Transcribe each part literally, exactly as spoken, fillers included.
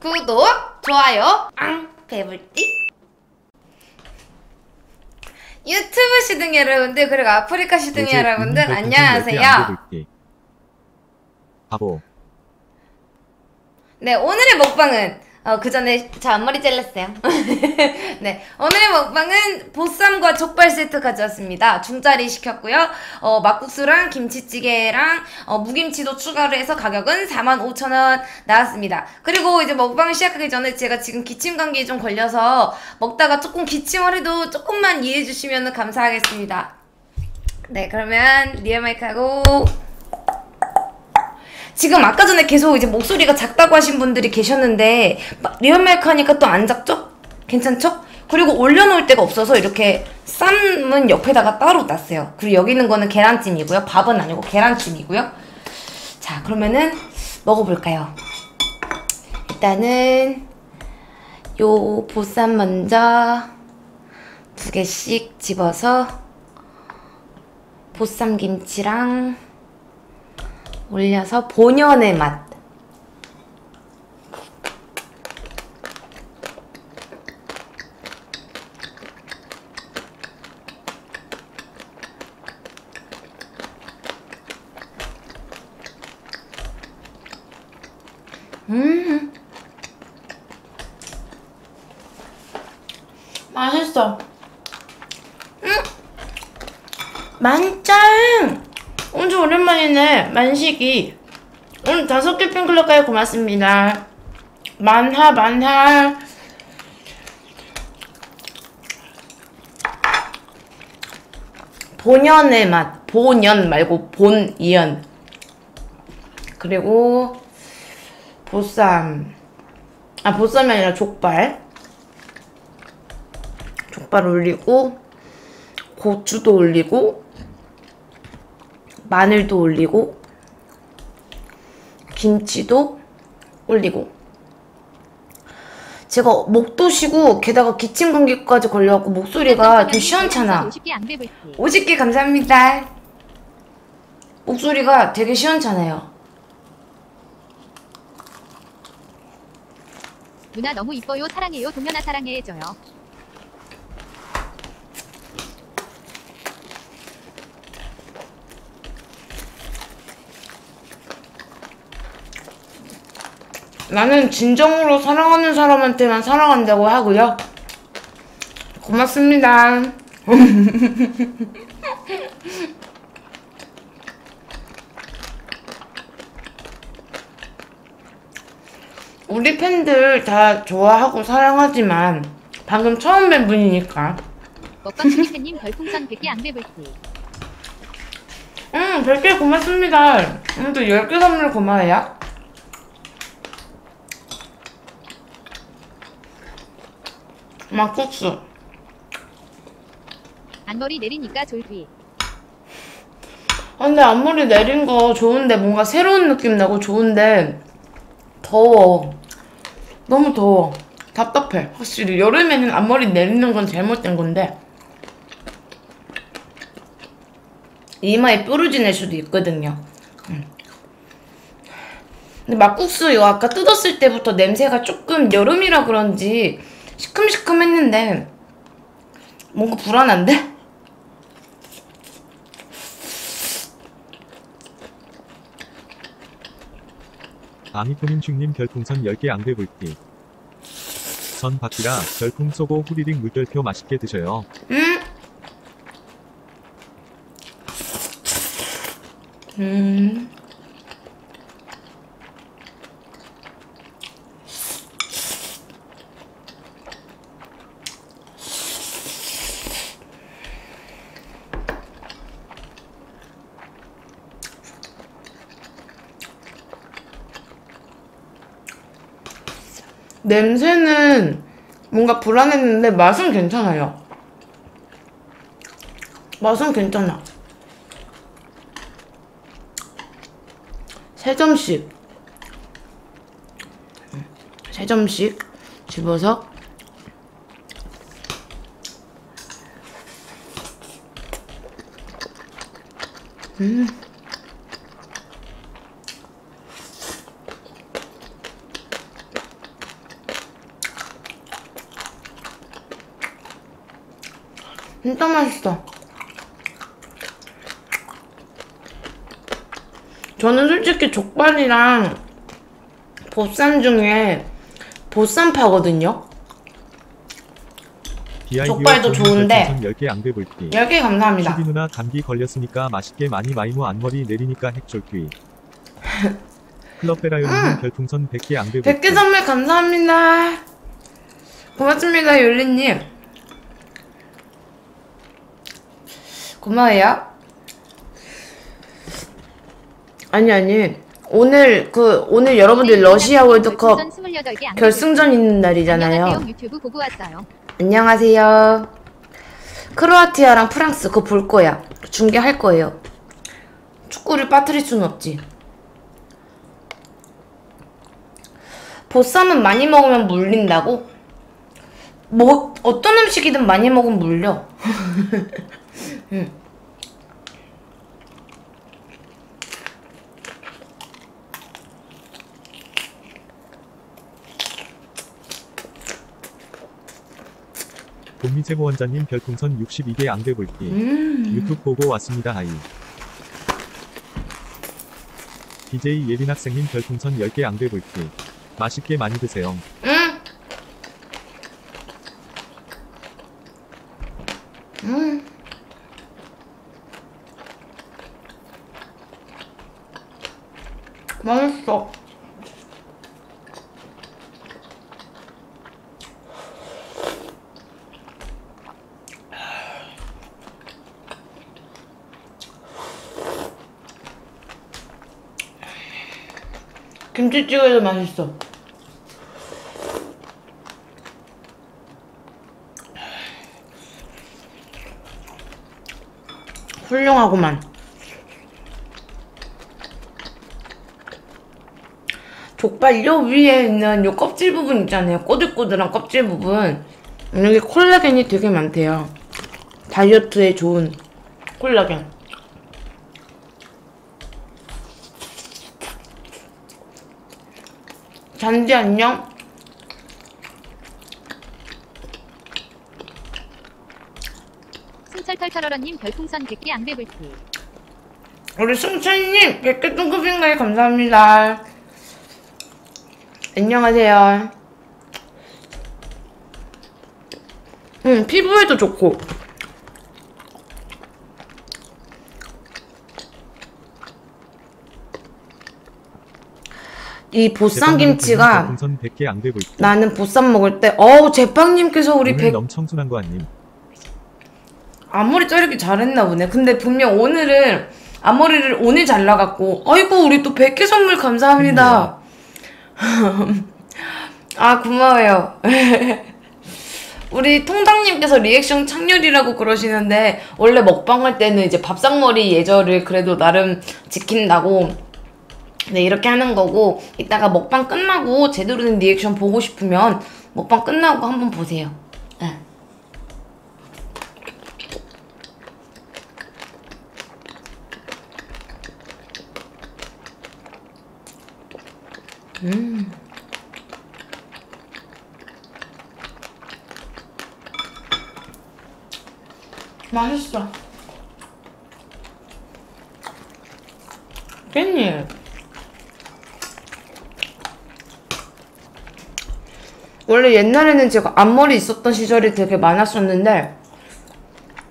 구독, 좋아요, 앙, 배불띠. 유튜브 시둥이 여러분들, 그리고 아프리카 시둥이 여러분들, 안녕하세요. 바보. 네, 오늘의 먹방은, 어, 그 전에 저 앞머리 잘랐어요. 네, 오늘의 먹방은 보쌈과 족발 세트 가져왔습니다. 중짜리 시켰고요. 어, 막국수랑 김치찌개랑 어, 무김치도 추가로 해서 가격은 사만 오천 원 나왔습니다. 그리고 이제 먹방을 시작하기 전에 제가 지금 기침 감기에 좀 걸려서 먹다가 조금 기침을 해도 조금만 이해해 주시면 감사하겠습니다. 네, 그러면 리얼 마이크 하고, 지금 아까 전에 계속 이제 목소리가 작다고 하신 분들이 계셨는데 리얼 마이크 하니까 또 안 작죠? 괜찮죠? 그리고 올려놓을 데가 없어서 이렇게 쌈은 옆에다가 따로 놨어요. 그리고 여기 있는 거는 계란찜이고요. 밥은 아니고 계란찜이고요. 자, 그러면은 먹어볼까요? 일단은 요 보쌈 먼저 두 개씩 집어서 보쌈김치랑 올려서 본연의 맛. 음, 맛있어. 음, 만짠. 엄청 오랜만이네, 만식이. 오늘 다섯 개 팬클럽까지 고맙습니다. 만하, 만하. 본연의 맛. 본연 말고 본이연. 그리고, 보쌈. 아, 보쌈이 아니라 족발. 족발 올리고, 고추도 올리고, 마늘도 올리고, 김치도 올리고. 제가 목도 쉬고 게다가 기침 감기까지 걸려갖고 목소리가 좀 시원찮아. 오십 개 감사합니다. 목소리가 되게 시원찮아요. 누나 너무 이뻐요. 사랑해요. 동현아 사랑해 해줘요. 나는 진정으로 사랑하는 사람한테만 사랑한다고 하고요. 고맙습니다. 우리 팬들 다 좋아하고 사랑하지만 방금 처음 뵌 분이니까. 먹방 슈기님 별풍선 백 개 안 배불지. 응, 백 개 고맙습니다. 오늘도 열 개 선물 고마워요. 막국수. 앞머리 내리니까 졸귀. 아, 근데 앞머리 내린 거 좋은데 뭔가 새로운 느낌 나고 좋은데 더워. 너무 더워. 답답해. 확실히 여름에는 앞머리 내리는 건 잘못된 건데 이마에 뾰루지 낼 수도 있거든요. 근데 막국수 이거 아까 뜯었을 때부터 냄새가 조금 여름이라 그런지 시큼시큼 했는데 뭔가 불안한데? 아미토님 중님 별풍선 열 개 안 배불띠. 전 밖이라 별풍 쏘고 후리릭 물결표 맛있게 드셔요. 음. 음. 냄새는 뭔가 불안했는데 맛은 괜찮아요. 맛은 괜찮아. 세 점씩 세 점씩 집어서 음. 진짜 맛있어. 저는 솔직히 족발이랑 보쌈 중에 보쌈파거든요. 족발도 좋은데 열 개 감사합니다. 슈기 누나 감기 걸렸으니까 맛있게 많이 마이무 안머리 내리니까 핵졸귀. 클럽페라유님 음. 별풍선 백 개 안개불띠. 백 개 선물 감사합니다. 고맙습니다 율리님. 고마워요. 아니 아니 오늘 그 오늘 여러분들 러시아 월드컵 결승전 있는 날이잖아요. 안녕하세요. 크로아티아랑 프랑스 그거 볼 거야. 중계할 거예요. 축구를 빠뜨릴 수는 없지. 보쌈은 많이 먹으면 물린다고? 뭐 어떤 음식이든 많이 먹으면 물려. 응. 봄미제보 원장님 별풍선 육십이 개 안개불띠. 음. 유튜브 보고 왔습니다 하이. 디제이 예린 학생님 별풍선 열 개 안개불띠. 맛있게 많이 드세요. 응. 응. 맛있어. 김치찌개도 맛있어. 훌륭하구만. 족발 요 위에 있는 요 껍질 부분 있잖아요. 꼬들꼬들한 껍질 부분. 여기 콜라겐이 되게 많대요. 다이어트에 좋은 콜라겐. 잔디 안녕. 승철털털어러님 별풍선 백 개 안개불띠. 우리 승철님 백 개 뚱급인가요? 감사합니다. 안녕하세요. 음, 피부에도 좋고. 이 보쌈김치가 나는 보쌈 먹을 때 어우 제빵님께서 우리 백... 앞머리 자르기 잘했나 보네. 근데 분명 오늘은 앞머리를 오늘 잘라갖고 아이고 우리 또 백 개 선물 감사합니다. 아 고마워요. 우리 통당님께서 리액션 창렬이라고 그러시는데 원래 먹방할 때는 이제 밥상머리 예절을 그래도 나름 지킨다고 네 이렇게 하는 거고 이따가 먹방 끝나고 제대로 된 리액션 보고 싶으면 먹방 끝나고 한번 보세요. 네. 음. 맛있어. 깻잎 원래 옛날에는 제가 앞머리 있었던 시절이 되게 많았었는데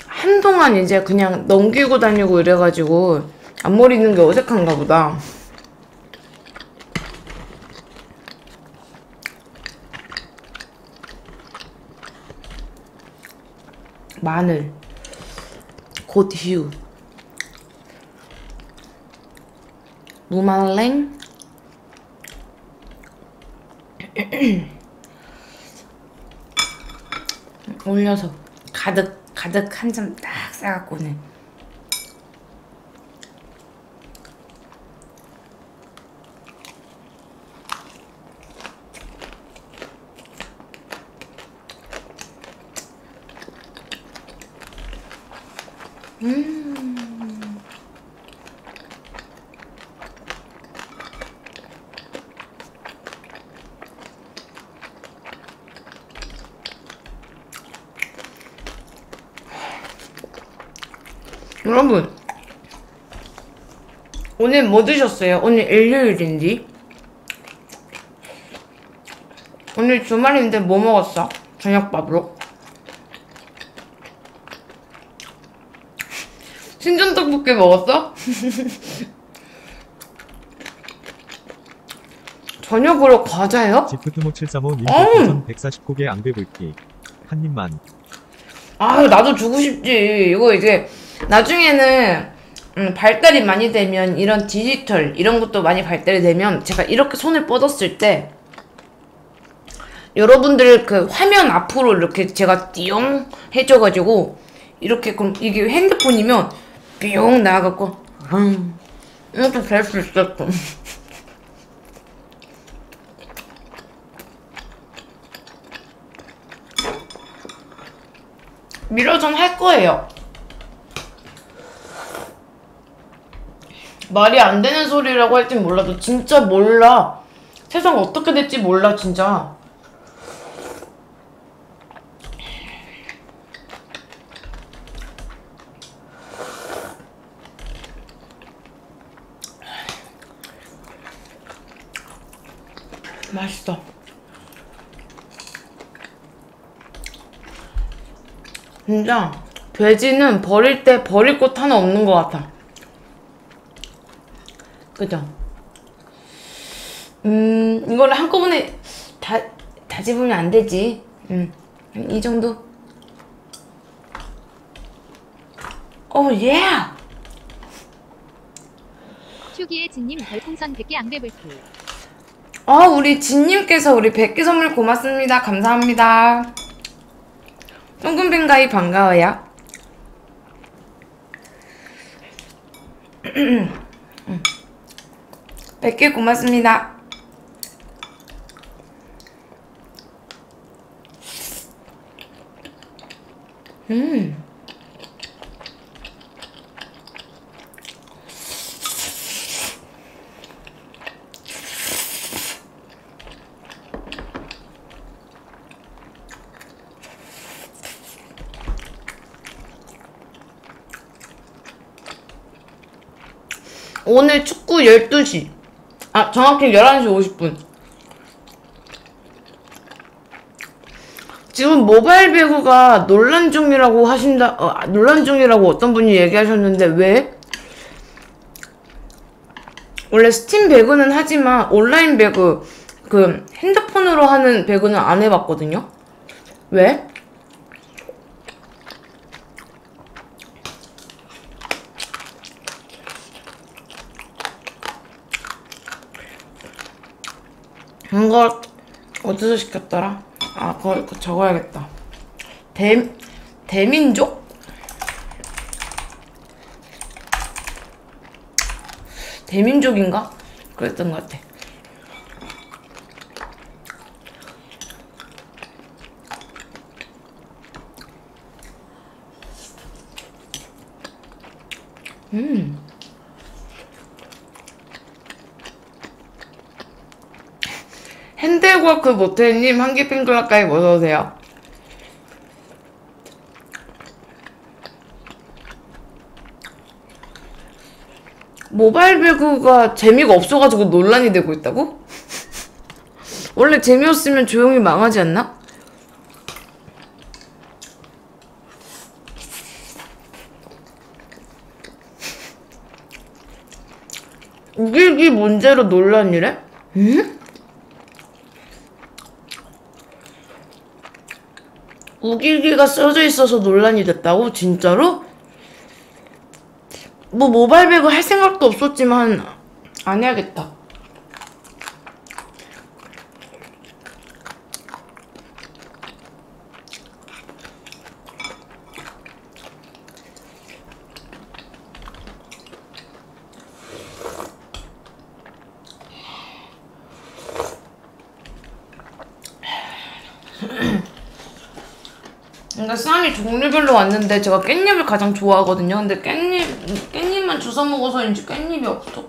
한동안 이제 그냥 넘기고 다니고 이래가지고 앞머리 있는 게 어색한가 보다. 마늘 곧 휴 무말랭. 올려서 가득 가득 한 점 딱 싸갖고는 음 여러분, 오늘 뭐 드셨어요? 오늘 일요일인데? 오늘 주말인데 뭐 먹었어? 저녁밥으로? 신전떡볶이 먹었어? 저녁으로 과자요? 지프트모 칠삼오 님 음! 백사십구 개 안배 볼게 한 입만. 아, 나도 주고 싶지. 이거 이제 나중에는 음, 발달이 많이 되면, 이런 디지털 이런 것도 많이 발달이 되면, 제가 이렇게 손을 뻗었을 때 여러분들 그 화면 앞으로 이렇게 제가 띠용 해줘가지고 이렇게, 그럼 이게 핸드폰이면 띠용 나와갖고 음, 이렇게 될 수 있었고. 미러전 할 거예요. 말이 안 되는 소리라고 할진 몰라도 진짜 몰라. 세상 어떻게 될지 몰라, 진짜. 맛있어. 진짜 돼지는 버릴 때 버릴 곳 하나 없는 것 같아. 그죠? 음, 이걸 한꺼번에 다, 다 집으면 안 되지. 음, 이 정도? 오, 예! 슈기의 진님 별풍선 백 개 안배불게. 어, 우리 진님께서 우리 백 개 선물 고맙습니다. 감사합니다. 똥금뱅가이 반가워요. 백 개 고맙습니다. 음. 오늘 축구 열두 시. 아, 정확히 열한 시 오십 분. 지금 모바일 배구가 논란 중이라고 하신다, 어, 논란 중이라고 어떤 분이 얘기하셨는데, 왜? 원래 스팀 배구는 하지만 온라인 배구, 그, 핸드폰으로 하는 배구는 안 해봤거든요? 왜? 그거 어디서 시켰더라? 아, 그거, 그거 적어야겠다. 대, 대민족? 대민족인가? 그랬던 것 같아. 음. 핸들워크 모텔님 한개 핑클라까지 모셔오세요. 모바일 배구가 재미가 없어가지고 논란이 되고 있다고? 원래 재미없으면 조용히 망하지 않나? 우길기 문제로 논란이래? 응? 우길기가 써져 있어서 논란이 됐다고? 진짜로? 뭐 모바일 배구 할 생각도 없었지만 안 해야겠다. 그러니까 쌈이 종류별로 왔는데, 제가 깻잎을 가장 좋아하거든요. 근데 깻잎, 깻잎만 주워 먹어서인지 깻잎이 없어.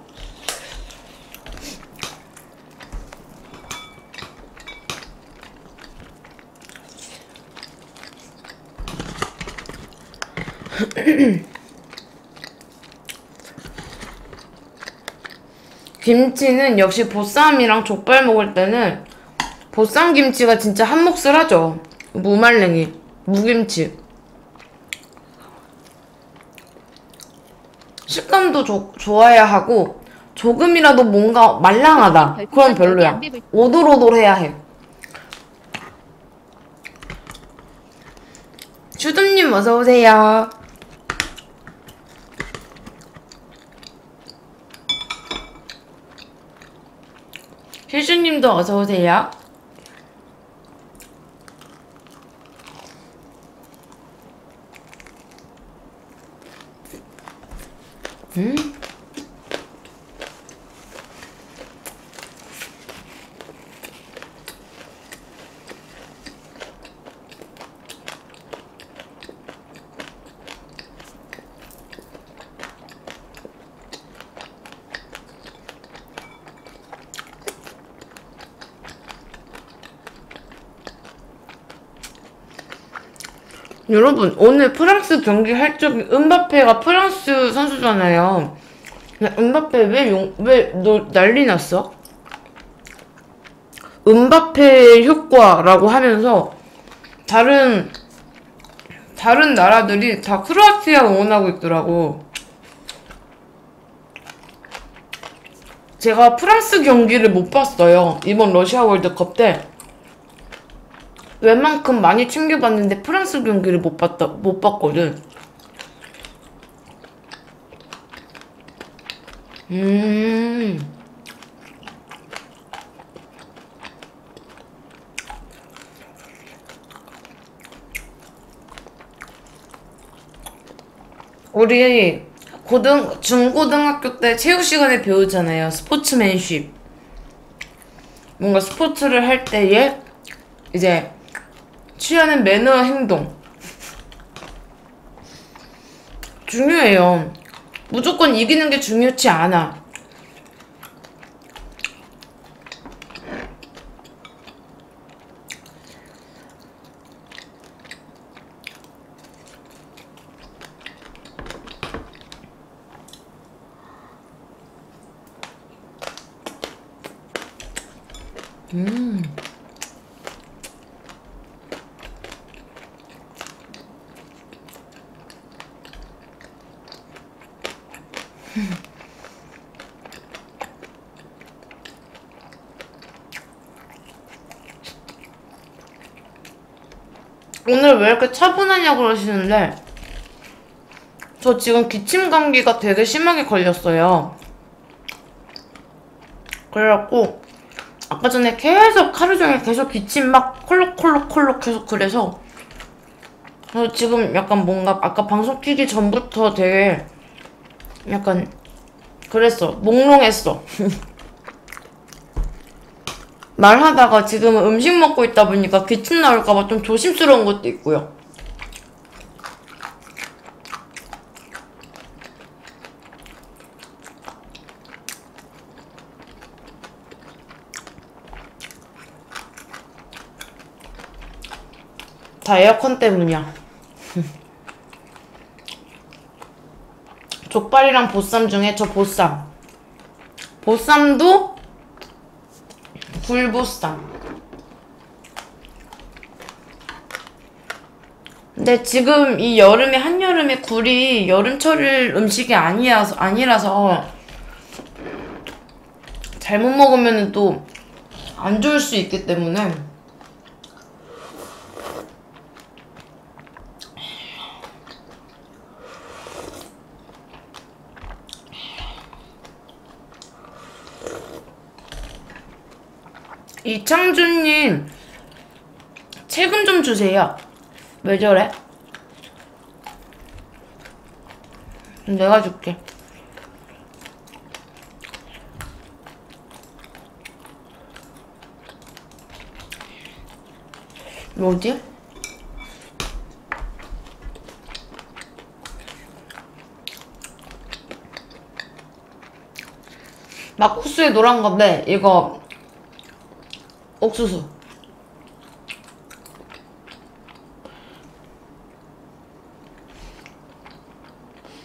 김치는 역시 보쌈이랑 족발 먹을 때는 보쌈김치가 진짜 한몫을 하죠. 무말랭이, 무김치. 식감도 조, 좋아야 하고 조금이라도 뭔가 말랑하다. 그럼 별로야. 오돌오돌해야 해. 슈둠님 어서오세요. 실수님도 어서오세요. 음? 여러분, 오늘 프랑스 경기 할 적에 음바페가 프랑스 선수잖아요. 음바페 왜 용, 왜 너 난리 났어? 음바페의 효과라고 하면서 다른 다른 나라들이 다 크로아티아 응원하고 있더라고. 제가 프랑스 경기를 못 봤어요. 이번 러시아 월드컵 때 웬만큼 많이 챙겨봤는데 프랑스 경기를 못 봤다, 못 봤거든. 음. 우리 고등, 중고등학교 때 체육 시간에 배우잖아요. 스포츠맨십. 뭔가 스포츠를 할 때에 이제 취하는 매너와 행동 중요해요. 무조건 이기는 게 중요치 않아. 음. 오늘 왜 이렇게 차분하냐고 그러시는데 저 지금 기침 감기가 되게 심하게 걸렸어요. 그래갖고 아까 전에 계속 하루 종일 계속 기침 막 콜록콜록콜록 계속 그래서 저 지금 약간 뭔가 아까 방송 키기 전부터 되게 약간 그랬어. 몽롱했어. 말하다가 지금은 음식 먹고 있다 보니까 기침 나올까봐 좀 조심스러운 것도 있고요. 다 에어컨 때문이야. 족발이랑 보쌈 중에 저 보쌈. 보쌈도 굴보쌈. 근데 지금 이 여름에 한여름에 굴이 여름철 음식이 아니라서, 아니라서 잘못 먹으면 또 안 좋을 수 있기 때문에 이창준님 책임 좀 주세요. 왜 저래? 내가 줄게. 뭐지? 막국수에 노란 건데 이거 옥수수.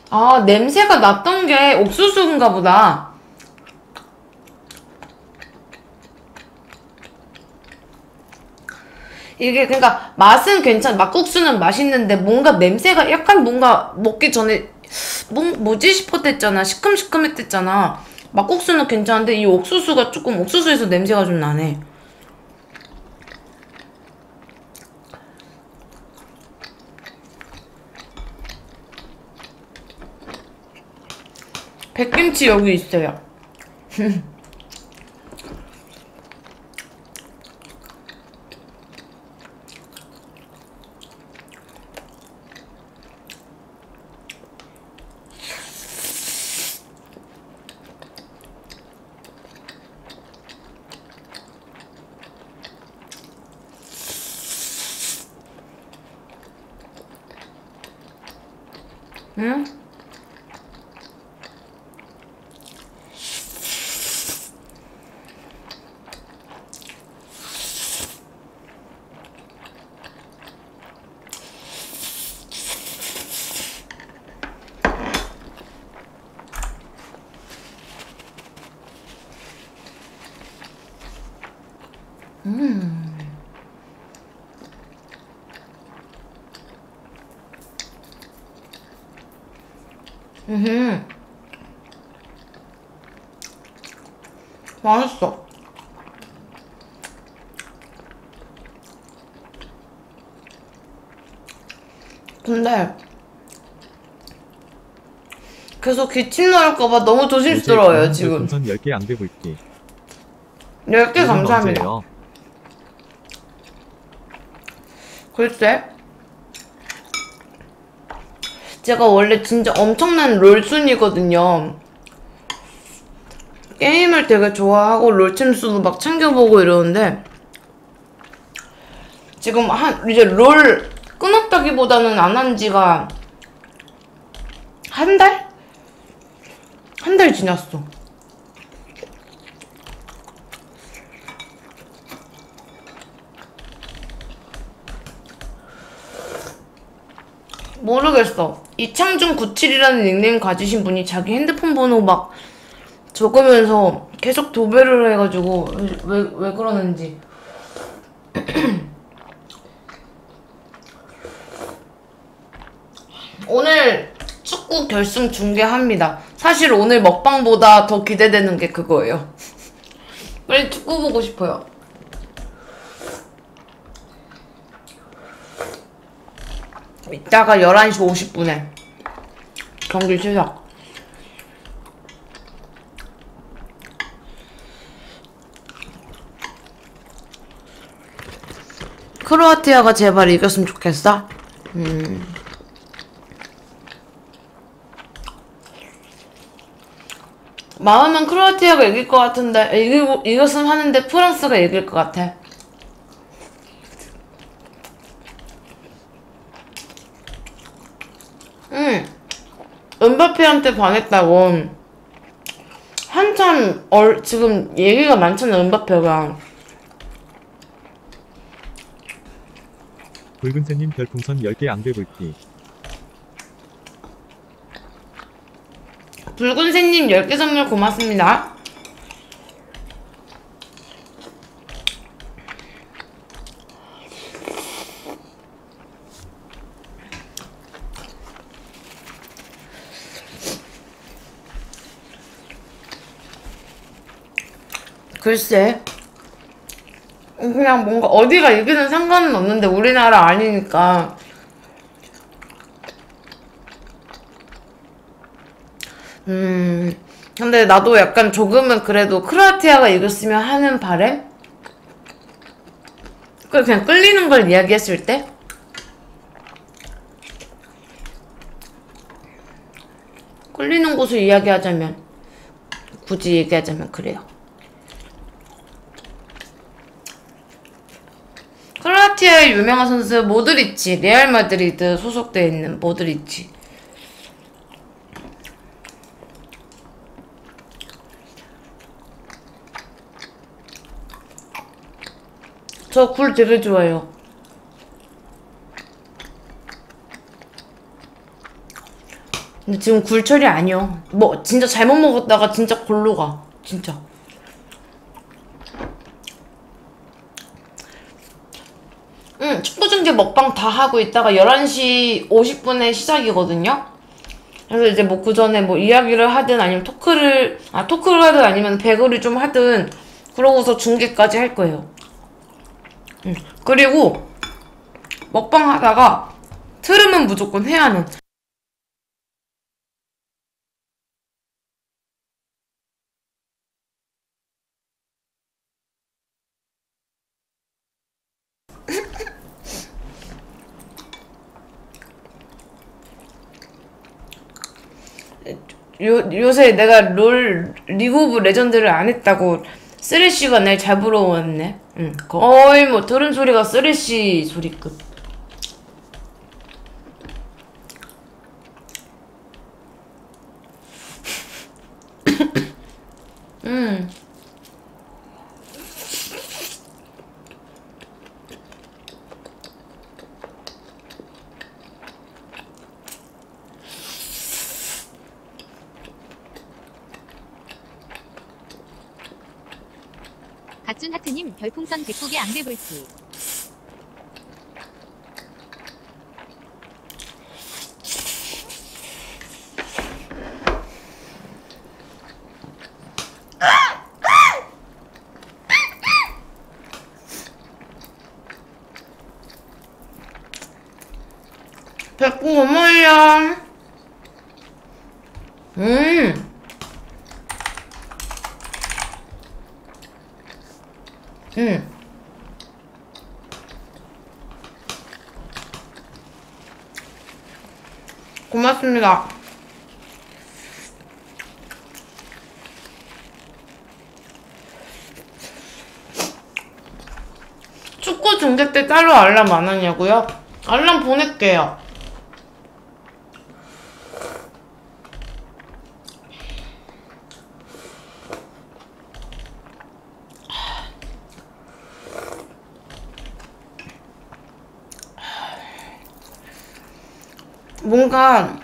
아, 냄새가 났던 게 옥수수인가 보다. 이게 그러니까 맛은 괜찮, 막국수는 맛있는데 뭔가 냄새가 약간 뭔가 먹기 전에 뭐, 뭐지 싶었댔잖아. 시큼시큼했댔잖아. 막국수는 괜찮은데 이 옥수수가 조금, 옥수수에서 냄새가 좀 나네. 백김치 여기 있어요. 응? 음. 음. 맛있어. 근데 계속 기침 나올까봐 너무 조심스러워요 지금. 풍선 열 개 안 되고 있기. 열 개 감사합니다. 언제예요? 글쎄, 제가 원래 진짜 엄청난 롤순이거든요. 게임을 되게 좋아하고 롤챔스도 막 챙겨보고 이러는데 지금 한 이제 롤 끊었다기보다는 안 한 지가 한 달? 한 달 지났어. 모르겠어. 이창준 구십칠이라는 닉네임 가지신 분이 자기 핸드폰 번호 막 적으면서 계속 도배를 해가지고 왜, 왜 그러는지. 오늘 축구 결승 중계합니다. 사실 오늘 먹방보다 더 기대되는 게 그거예요. 빨리 축구 보고 싶어요. 이따가 열한 시 오십 분에 경기 시작. 크로아티아가 제발 이겼으면 좋겠어? 음. 마음은 크로아티아가 이길 것 같은데, 이기고, 이겼으면 하는데 프랑스가 이길 것 같아. 응, 은바페한테 반했다고 한참 얼, 지금 얘기가 많잖아. 은바페가 붉은새님 별풍선 열 개 안되고 있기. 붉은새님 열 개 선물 고맙습니다. 글쎄, 그냥 뭔가 어디가 이기는 상관은 없는데 우리나라 아니니까. 음, 근데 나도 약간 조금은 그래도 크로아티아가 이겼으면 하는 바람? 그냥 끌리는 걸 이야기했을 때? 끌리는 곳을 이야기하자면, 굳이 얘기하자면 그래요. 크로아티아의 유명한 선수 모드리치, 레알 마드리드 소속되어 있는 모드리치. 저 굴 되게 좋아해요. 근데 지금 굴철이 아니요. 뭐 진짜 잘못 먹었다가 진짜 골로 가. 진짜. 응, 축구중계 먹방 다 하고 있다가 열한 시 오십 분에 시작이거든요. 그래서 이제 뭐 그 전에 뭐 이야기를 하든 아니면 토크를, 아, 토크를 하든 아니면 배그를 좀 하든 그러고서 중계까지 할 거예요. 응. 그리고 먹방 하다가 트름은 무조건 해야 하는. 요, 요새 내가 롤, 리그 오브 레전드를 안 했다고 쓰레쉬가 날 잡으러 왔네. 응. 거의 뭐 들은 소리가 쓰레쉬 소리급. 음. 박준하트님 별풍선 백국에 안개불씨. 백국 어머야. 음. 응. 고맙습니다. 축구 중계 때 따로 알람 안 하냐고요? 알람 보낼게요. 뭔가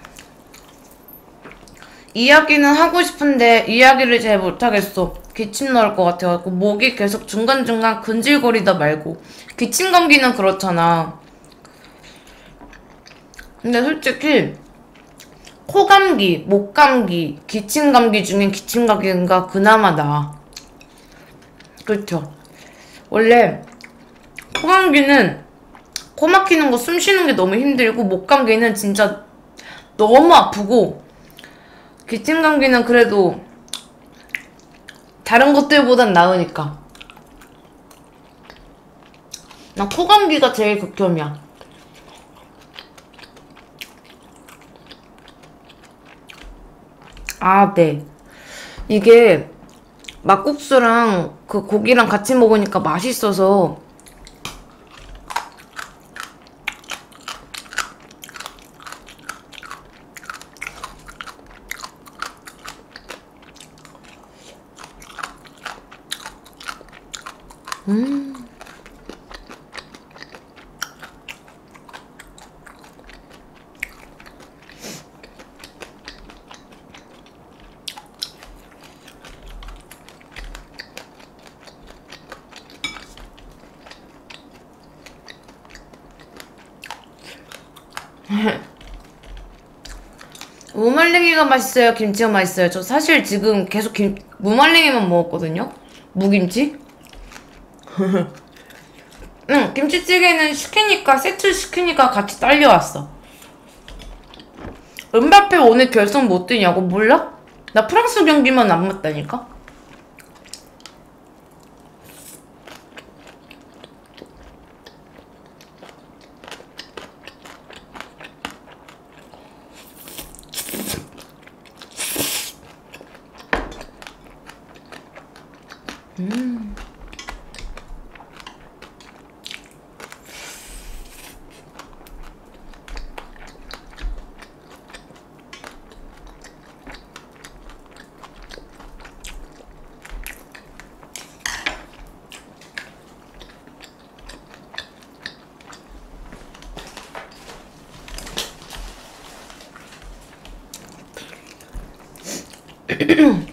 이야기는 하고 싶은데 이야기를 잘 못하겠어. 기침 나올 것 같아가지고 목이 계속 중간중간 근질거리다 말고. 기침 감기는 그렇잖아. 근데 솔직히 코감기, 목감기, 기침감기 중엔 기침감기가 그나마 나아. 그렇죠. 원래 코감기는 코 막히는 거 숨 쉬는 게 너무 힘들고, 목 감기는 진짜 너무 아프고, 기침 감기는 그래도 다른 것들보단 나으니까. 나 코 감기가 제일 극혐이야. 아, 네. 이게 막국수랑 그 고기랑 같이 먹으니까 맛있어서 음. 무말랭이가 맛있어요, 김치가 맛있어요? 저 사실 지금 계속 김, 무말랭이만 먹었거든요? 무김치? 응, 김치찌개는 시키니까, 세트 시키니까 같이 딸려왔어. 은바페 오늘 결승 못 뛰냐고? 몰라? 나 프랑스 경기만 안 맞다니까? 음.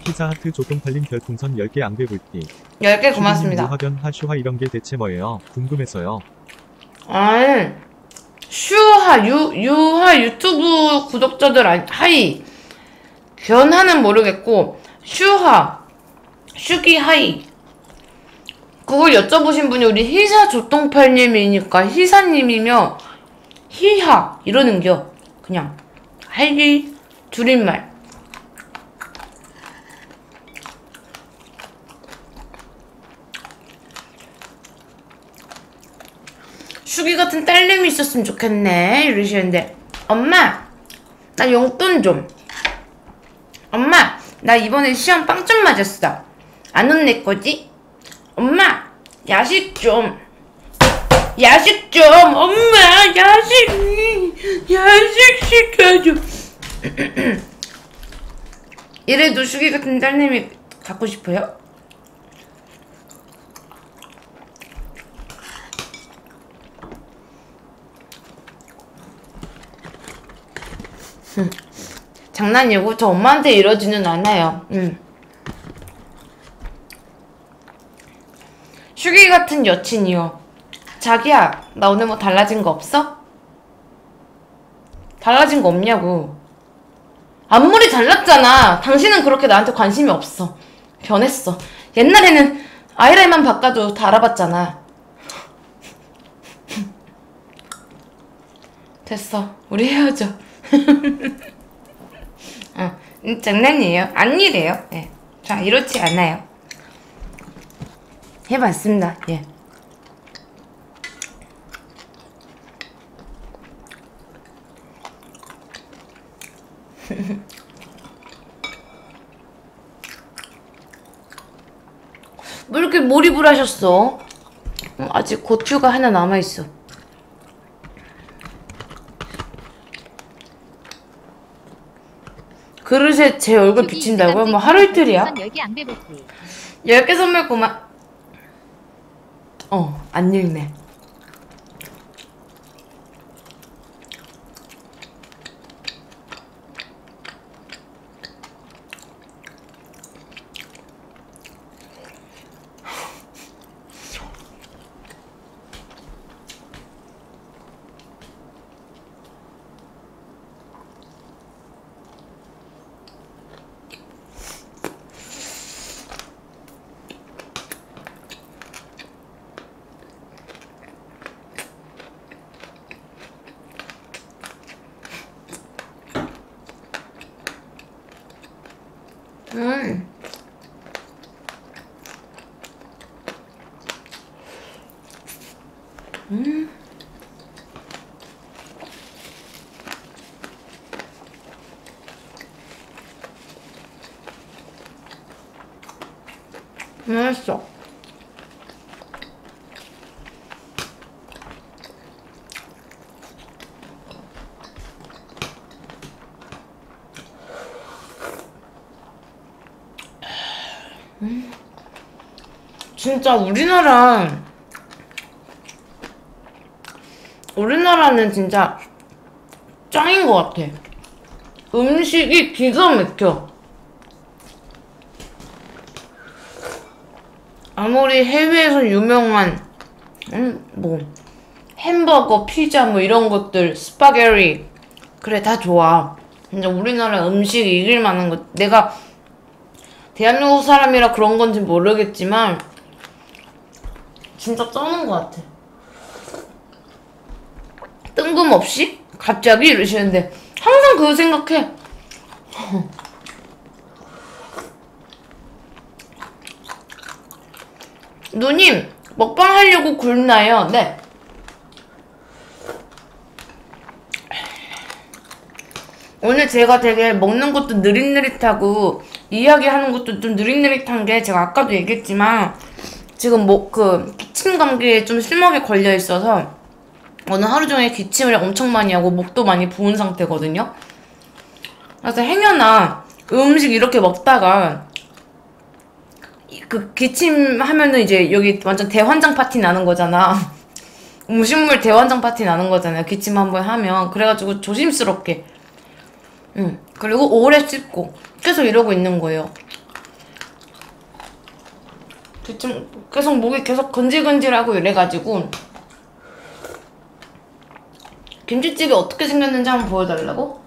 피자하트 조동팔림 별풍선 열 개 안개불띠. 열 개 고맙습니다. 화변 하슈화 이런게 대체 뭐예요? 궁금해서요. 아, 슈하, 유, 유하 유튜브 구독자들, 아니, 하이. 견하는 모르겠고, 슈하, 슈기 하이. 그걸 여쭤보신 분이 우리 희사 조똥팔님이니까 희사님이며, 희하, 이러는겨. 그냥, 하이, 줄임말. 슈기 같은 딸내미 있었으면 좋겠네 이러시는데, 엄마 나 용돈 좀, 엄마 나 이번에 시험 빵점 맞았어, 안 혼낼 거지? 엄마 야식 좀, 야식 좀, 엄마 야식 야식 시켜줘. 이래도 슈기 같은 딸내미 갖고 싶어요? 음. 장난이고 저 엄마한테 이러지는 않아요. 음. 슈기 같은 여친이요. 자기야 나 오늘 뭐 달라진 거 없어? 달라진 거 없냐고. 앞머리 잘랐잖아. 당신은 그렇게 나한테 관심이 없어. 변했어. 옛날에는 아이라인만 바꿔도 다 알아봤잖아. 됐어 우리 헤어져. 어, 장난이에요. 아니래요. 예. 자, 이렇지 않아요. 해봤습니다. 예. 왜 이렇게 몰입을 하셨어? 아직 고추가 하나 남아있어. 그릇에 제 얼굴 비친다고요? 뭐 하루 이틀이야? 열 개 선물 고마... 어, 안 읽네. 음. 음. 맛있어. 진짜 우리나라 우리나라는 진짜 짱인 것 같아. 음식이 기가 막혀. 아무리 해외에서 유명한 음, 뭐 햄버거, 피자 뭐 이런 것들, 스파게티 그래 다 좋아. 근데 우리나라 음식이 이길 만한 것, 내가 대한민국 사람이라 그런 건지 모르겠지만 진짜 쩌는 것 같아. 뜬금없이? 갑자기? 이러시는데 항상 그거 생각해. 누님 먹방 하려고 굶나요? 네. 오늘 제가 되게 먹는 것도 느릿느릿하고 이야기하는 것도 좀 느릿느릿한 게, 제가 아까도 얘기했지만 지금 뭐 그 기침 감기에 좀 심하게 걸려 있어서 오늘 하루 종일 기침을 엄청 많이 하고 목도 많이 부은 상태거든요. 그래서 행여나 음식 이렇게 먹다가 그 기침하면은 이제 여기 완전 대환장 파티 나는 거잖아. 음식물 대환장 파티 나는 거잖아요. 기침 한번 하면. 그래가지고 조심스럽게. 응. 그리고 오래 씹고 계속 이러고 있는 거예요. 지금 계속 목이 계속 건질건질하고 이래가지고 김치찌개 어떻게 생겼는지 한번 보여달라고?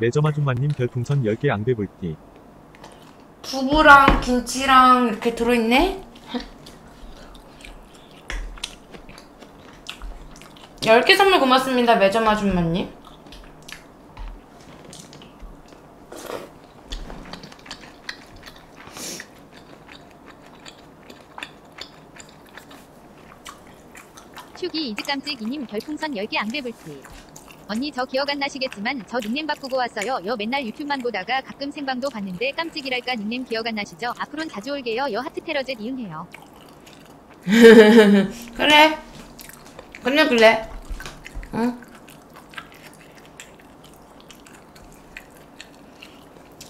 매점 아줌마님 별풍선 열 개 앙배 볼띠. 두부랑 김치랑 이렇게 들어있네? 열 개 선물 고맙습니다, 매점 아줌마님. 슈기 이즈깜찍이님 별풍선 열 개 앙배불티. 언니 저 기억 안 나시겠지만 저 닉네임 바꾸고 왔어요. 여 맨날 유튜브만 보다가 가끔 생방도 봤는데 깜찍이랄까 닉네임 기억 안 나시죠? 앞으로는 자주 올게요. 여 하트 테러젯 이응해요. 그래. 그래 그래. 응?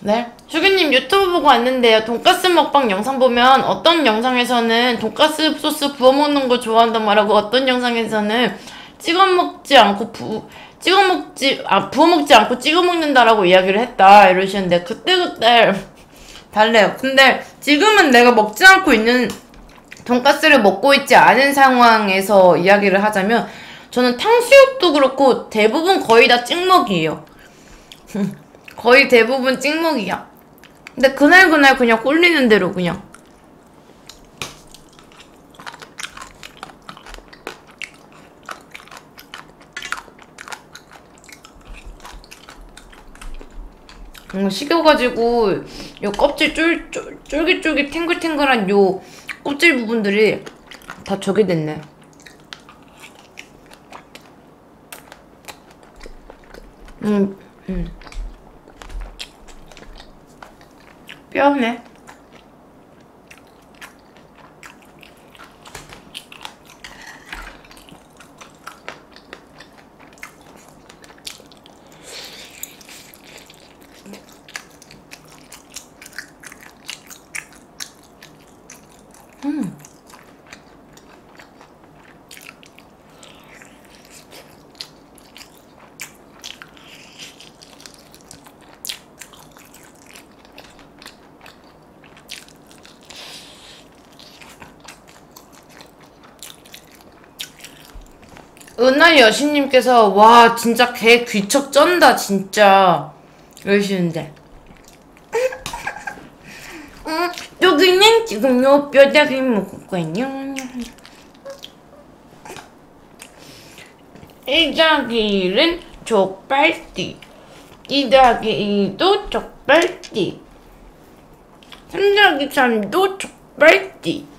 네. 슈기님 유튜브 보고 왔는데요. 돈까스 먹방 영상 보면 어떤 영상에서는 돈까스 소스 부어 먹는 거 좋아한단 말하고 어떤 영상에서는 찍어 먹지 않고 부 찍어 먹지 아 부어 먹지 않고 찍어 먹는다라고 이야기를 했다 이러시는데 그때그때 달래요. 근데 지금은 내가 먹지 않고 있는 돈까스를 먹고 있지 않은 상황에서 이야기를 하자면 저는 탕수육도 그렇고 대부분 거의 다 찍먹이에요. 거의 대부분 찍먹이야. 근데 그날그날 그냥 꼴리는 대로 그냥. 음, 식혀가지고 요 껍질 쫄, 쫄, 쫄깃쫄깃 탱글탱글한 요 껍질 부분들이 다 저게 됐네. 음, 음. 뼈 없네. 음. 은하 여신님께서 와 진짜 개 귀척 쩐다 진짜 이러시는데 음, 여기는 지금 요 뼈다귀 먹었거든요. 일 더하기 일은 족발띠, 이 더하기 이도 족발띠, 삼 더하기 삼도 족발띠.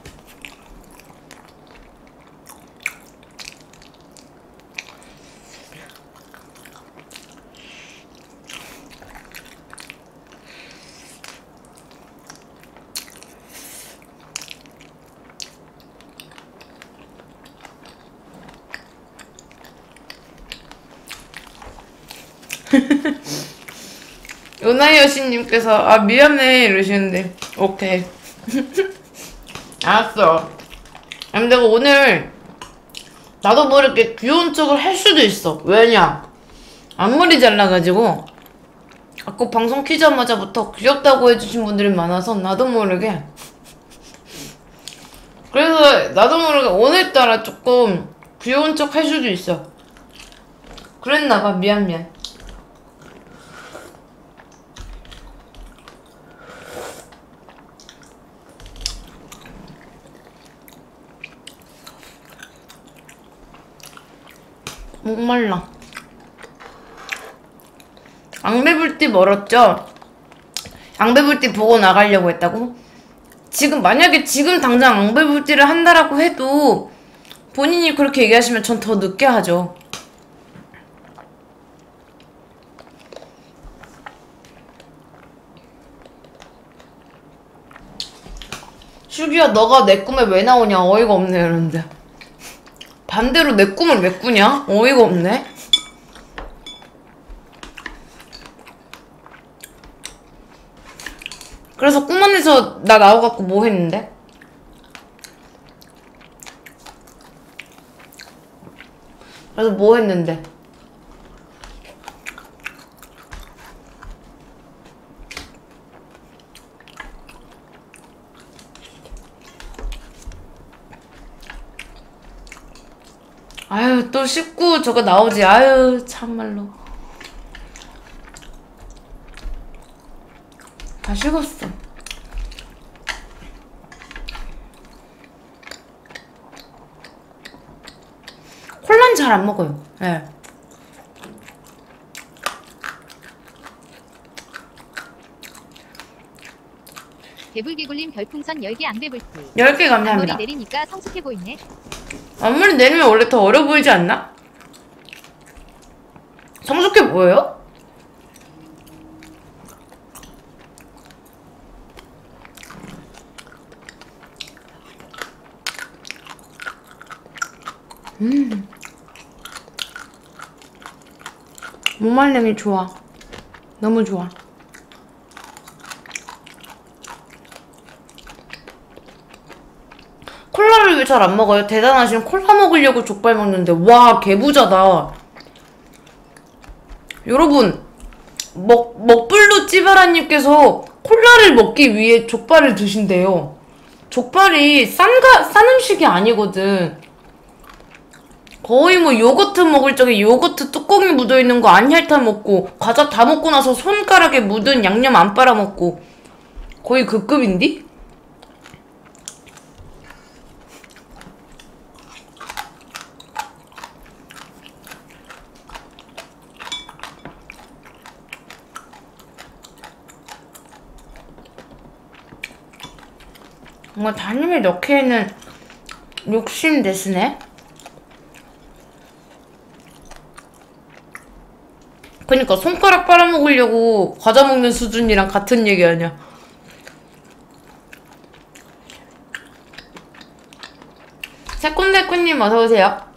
은하 여신님께서 아 미안해 이러시는데 오케이. 알았어. 아니 내가 오늘 나도 모르게 귀여운 척을 할 수도 있어. 왜냐 앞머리 잘라가지고 아까 방송 키자마자부터 귀엽다고 해주신 분들이 많아서 나도 모르게 그래서 나도 모르게 오늘따라 조금 귀여운 척 할 수도 있어. 그랬나봐. 미안 미안. 목말라. 앙배불띠 멀었죠? 앙배불띠 보고 나가려고 했다고? 지금 만약에 지금 당장 앙배불띠를 한다라고 해도 본인이 그렇게 얘기하시면 전 더 늦게 하죠. 슈기야 너가 내 꿈에 왜 나오냐 어이가 없네 이러는데 반대로 내 꿈을 왜 꾸냐? 어이가 없네. 그래서 꿈 안에서 나 나와갖고 뭐 했는데? 그래서 뭐 했는데? 아유 또 씹고 저거 나오지. 아유 참말로 다 식었어. 콜라는 잘 안 먹어요. 예. 네. 대불개굴님 별풍선 열 개 안배불풀 열 개 감사합니다. 앞머리 내리니까 성숙해 보이네. 앞머리 내리면 원래 더 어려 보이지 않나? 성숙해 보여요? 음 모말랭이 좋아. 너무 좋아. 콜라를 왜 잘 안 먹어요? 대단하신. 콜라 먹으려고 족발 먹는데 와 개부자다. 여러분 먹, 먹불로 찌바라님께서 콜라를 먹기 위해 족발을 드신대요. 족발이 싼가, 싼 음식이 아니거든. 거의 뭐 요거트 먹을 적에 요거트 뚜껑이 묻어있는 거 안 핥아 먹고 과자 다 먹고 나서 손가락에 묻은 양념 안 빨아 먹고 거의 그 급인디? 뭔가 담임을 넣기에는 욕심 내시네? 그니까 손가락 빨아먹으려고 과자 먹는 수준이랑 같은 얘기 아니야. 새콤달콤님 어서오세요.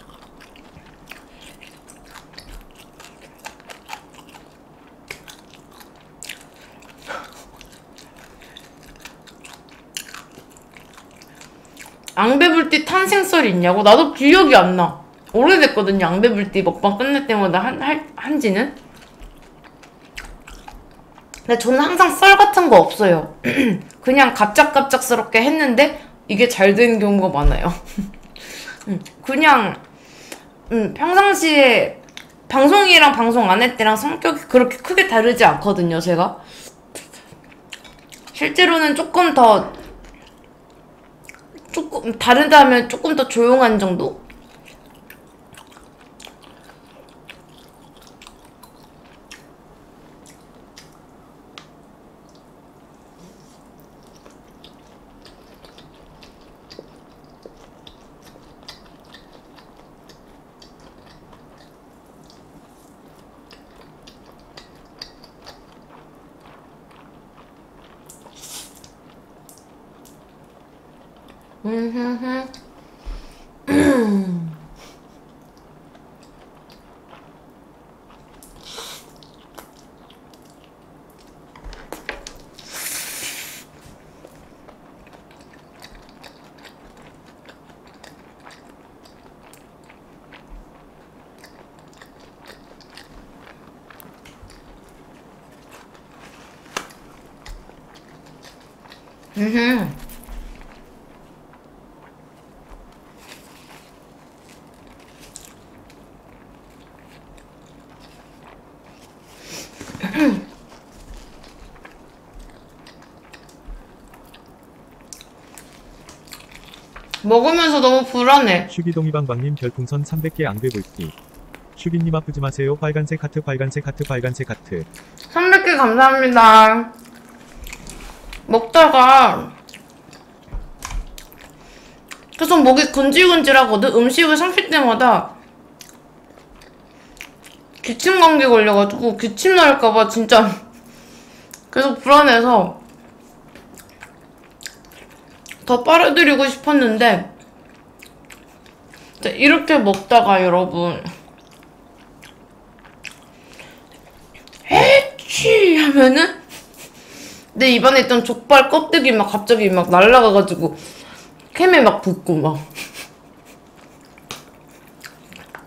양배불띠 탄생썰이 있냐고? 나도 기억이 안 나. 오래됐거든. 양배불띠 먹방 끝날 때마다 한, 할, 한지는? 근데 저는 항상 썰 같은 거 없어요. 그냥 갑작갑작스럽게 했는데 이게 잘 되는 경우가 많아요. 그냥 음, 평상시에 방송이랑 방송 안 할 때랑 성격이 그렇게 크게 다르지 않거든요. 제가 실제로는 조금 더 조금 다르다면 조금 더 조용한 정도? 음. 먹으면서 너무 불안해. 슈기 동이방방님 별풍선 삼백 개 안배불띠. 슈기님 아프지 마세요. 빨간색 하트 빨간색 하트 빨간색 하트. 삼백 개 감사합니다. 먹다가 계속 목이 근질근질하거든. 음식을 삼킬 때마다 기침 감기 걸려가지고 기침 날까봐 진짜 계속 불안해서 더 빨아들이고 싶었는데 이렇게 먹다가 여러분 에취 하면은 내 입안에 있던 족발 껍데기 막 갑자기 막 날아가가지고 캠에 막 붙고 막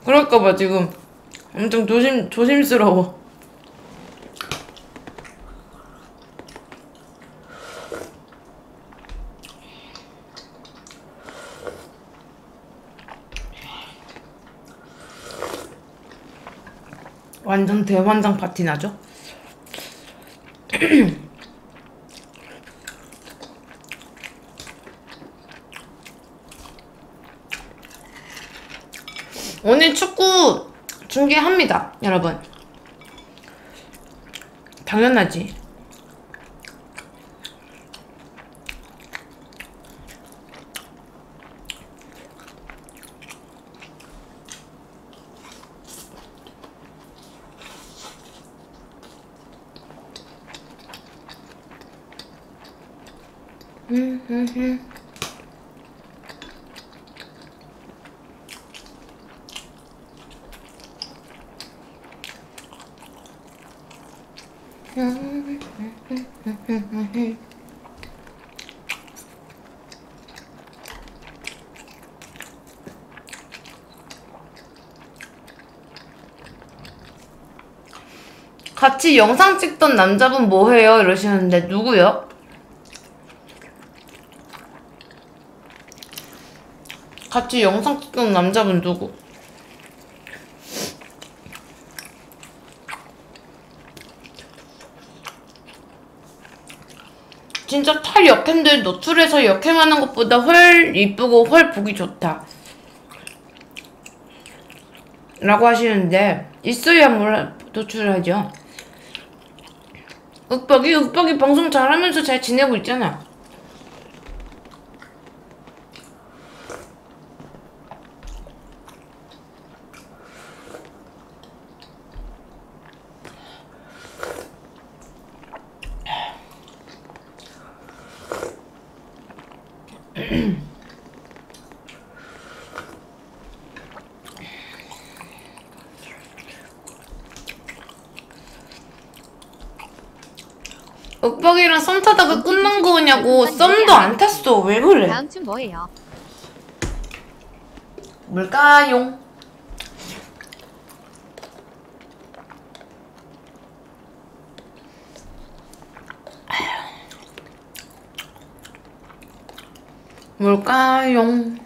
그럴까봐 지금 엄청 조심, 조심스러워. 완전 대환장 파티 나죠? 오늘 축구 중계합니다, 여러분. 당연하지. 음, 음, 음. 같이 영상 찍던 남자분 뭐해요? 이러시는데 누구요? 같이 영상 찍던 남자분 누구? 진짜 탈 역캠들 노출해서 역캠하는 것보다 훨 이쁘고 훨 보기 좋다 라고 하시는데, 있어야 뭘 노출하죠. 윽박이 윽박이 방송 잘하면서 잘 지내고 있잖아. 윽박이랑 썸 타다가 끝난 거냐고. 썸도 안 탔어. 왜 그래? 다음 주 뭐예요? 뭘까요? 뭘까요?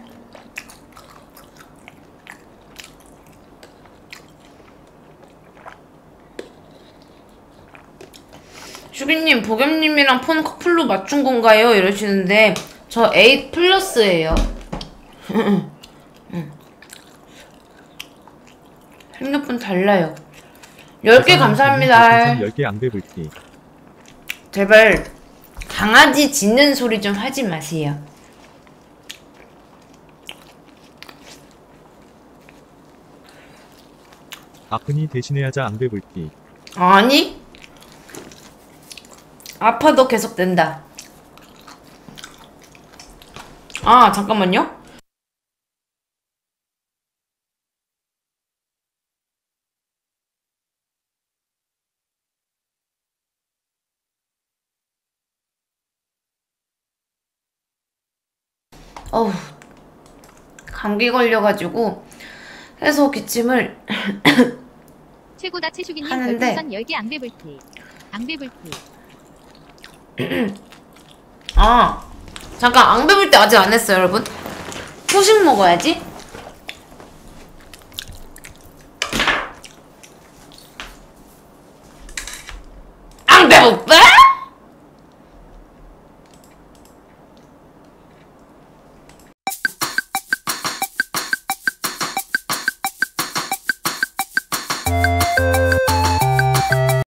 슈기님, 보겸님이랑 폰 커플로 맞춘 건가요? 이러시는데, 저 에잇 플러스예요. 핸드폰 달라요. 열 개 감사합니다. 열 개 안 배불티. 제발 강아지 짖는 소리 좀 하지 마세요. 아프니 대신해야자 안 배불띠. 아니? 아파도 계속 된다. 아, 잠깐만요. 어우, 감기 걸려가지고 해서 기침을 최고다. 채슈기님 별풍선 열개 앙배불티 앙배불티. 아, 잠깐, 앙배불티 아직 안 했어요, 여러분. 후식 먹어야지.